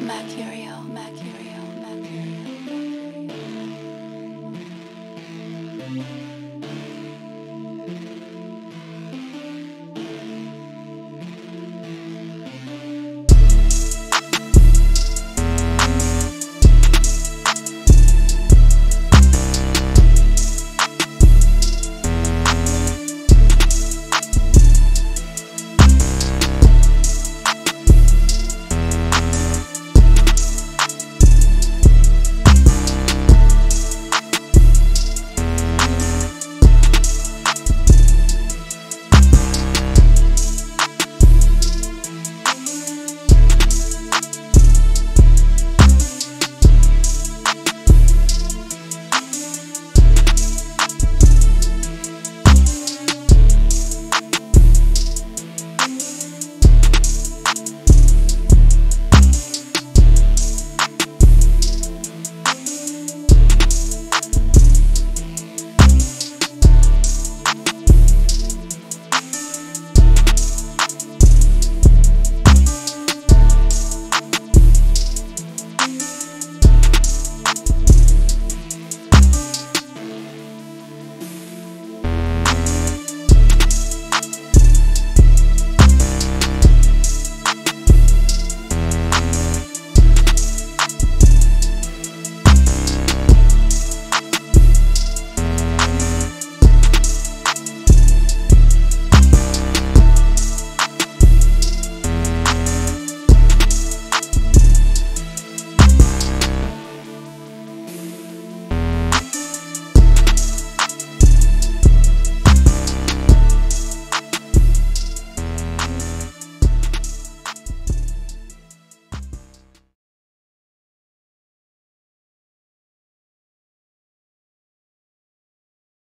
Mercury.